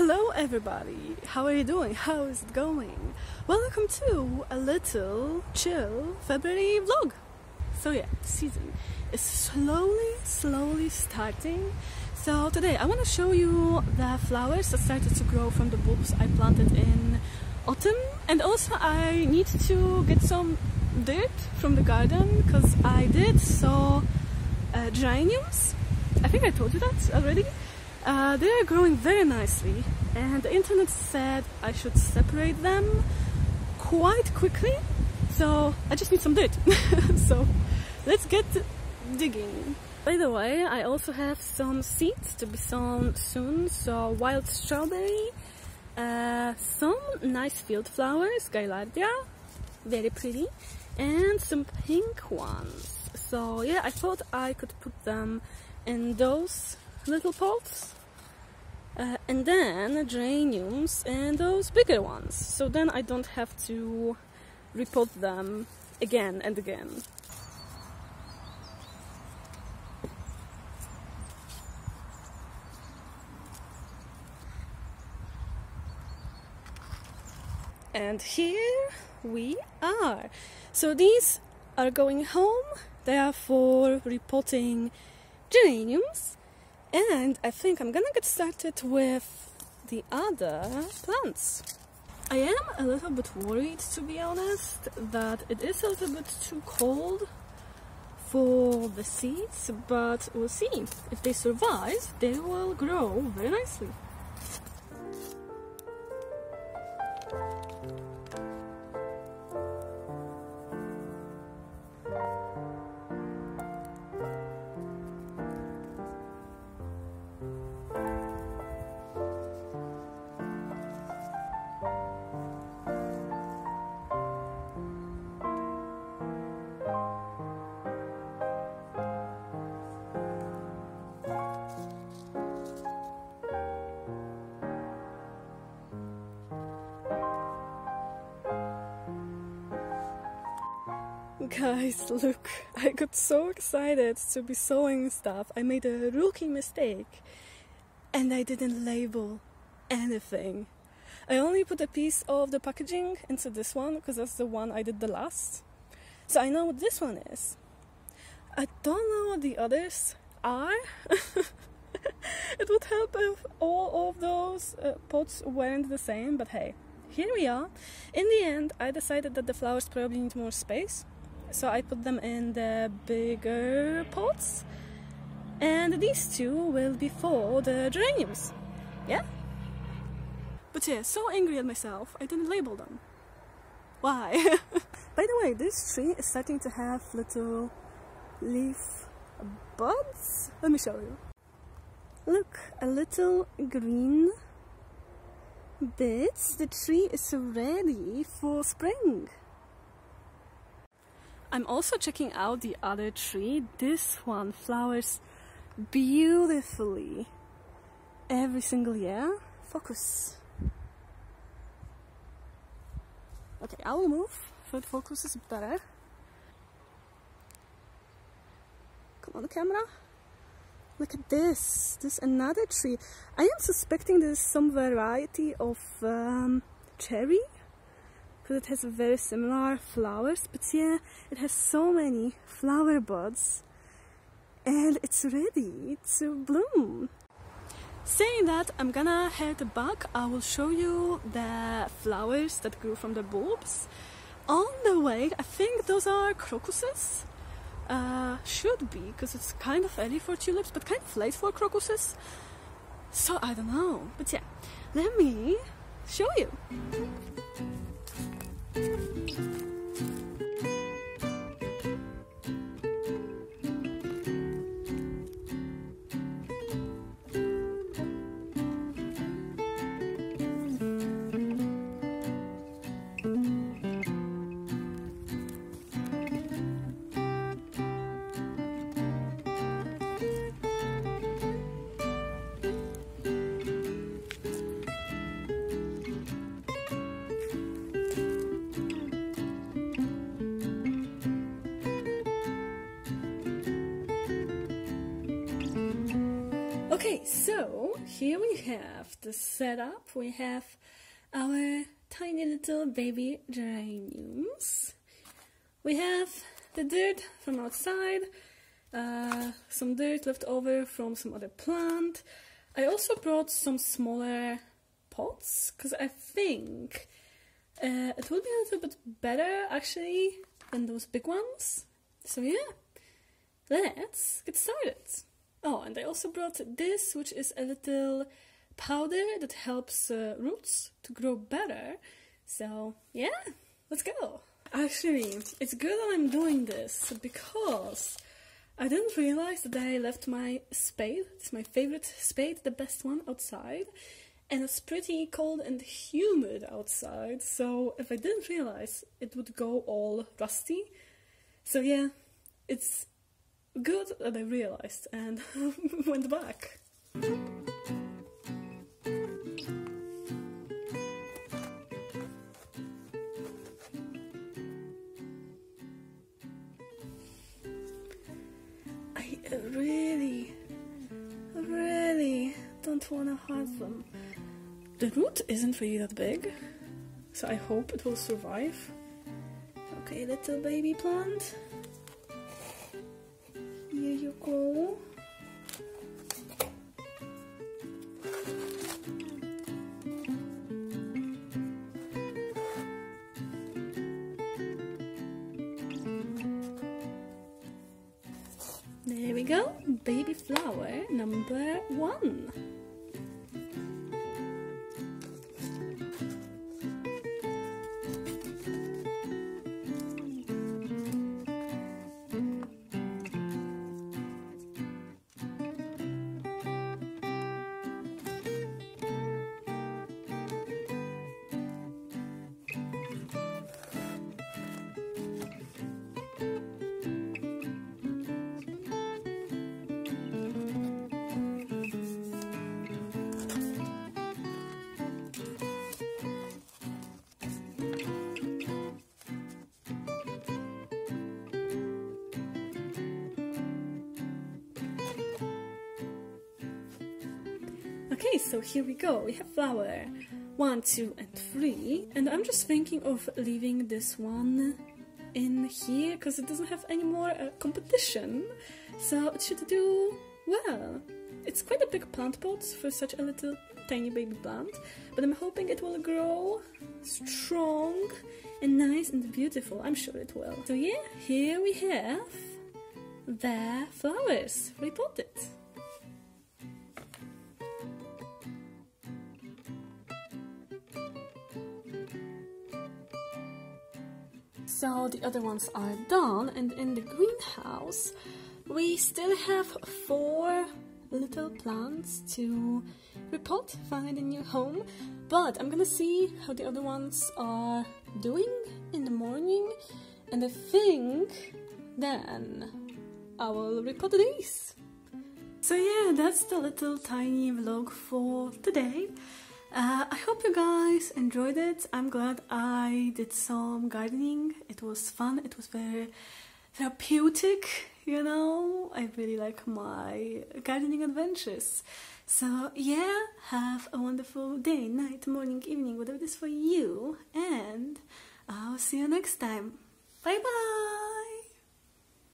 Hello everybody, how are you doing? How is it going? Welcome to a little chill February vlog. So yeah, season is slowly starting. So today I want to show you the flowers that started to grow from the bulbs I planted in autumn, and also I need to get some dirt from the garden because I did sow geraniums. I think I told you that already. They are growing very nicely, and the internet said I should separate them quite quickly, so I just need some dirt. So let's get digging. By the way, I also have some seeds to be sown soon, so wild strawberry, some nice field flowers, Gaillardia, very pretty, and some pink ones. So yeah, I thought I could put them in those little pots, and then geraniums and those bigger ones, so then I don't have to repot them again and again. And here we are. So these are going home, they are for repotting geraniums. And I think I'm gonna get started with the other plants. I am a little bit worried, to be honest, that it is a little bit too cold for the seeds, but we'll see. If they survive, they will grow very nicely. Guys, look, I got so excited to be sewing stuff. I made a rookie mistake and I didn't label anything. I only put a piece of the packaging into this one because that's the one I did the last. So I know what this one is. I don't know what the others are. It would help if all of those pots weren't the same, but hey, here we are. In the end, I decided that the flowers probably need more space. So I put them in the bigger pots, and these two will be for the geraniums, yeah? But yeah, so angry at myself, I didn't label them. Why? By the way, this tree is starting to have little leaf buds. Let me show you. Look, a little green bits. The tree is ready for spring. I'm also checking out the other tree. This one flowers beautifully every single year. Focus. Okay, I will move so it focuses better. Come on, camera. Look at this. This is another tree. I am suspecting this is some variety of cherry. It has very similar flowers, but yeah, it has so many flower buds and it's ready to bloom. Saying that, I'm gonna head back. I will show you the flowers that grew from the bulbs. On the way, I think those are crocuses. Should be, because it's kind of early for tulips, but kind of late for crocuses. So I don't know, but yeah, let me show you. have the setup. We have our tiny little baby geraniums. We have the dirt from outside, some dirt left over from some other plant. I also brought some smaller pots because I think it will be a little bit better actually than those big ones. So yeah, let's get started. Oh, and I also brought this, which is a little powder that helps roots to grow better. So yeah, let's go. Actually, it's good that I'm doing this because I didn't realize that I left my spade. It's my favorite spade, the best one, outside. And it's pretty cold and humid outside, so if I didn't realize, it would go all rusty. So yeah, it's good that I realized and went back. I really don't wanna hurt them. The root isn't really that big, so I hope it will survive. Okay, little baby plant. Here you go. There we go, baby flower number 1. Okay, so here we go, we have flower 1, 2 and 3, and I'm just thinking of leaving this one in here because it doesn't have any more competition, so it should do well. It's quite a big plant pot for such a little tiny baby plant, but I'm hoping it will grow strong and nice and beautiful. I'm sure it will. So yeah, here we have the flowers repotted. So the other ones are done, and in the greenhouse we still have 4 little plants to repot, find a new home, but I'm gonna see how the other ones are doing in the morning, and I think then I will repot these. So yeah, that's the little tiny vlog for today. I hope you guys enjoyed it. I'm glad I did some gardening. It was fun, it was very therapeutic, you know. I really like my gardening adventures. So yeah, have a wonderful day, night, morning, evening, whatever it is for you. And I'll see you next time. Bye bye!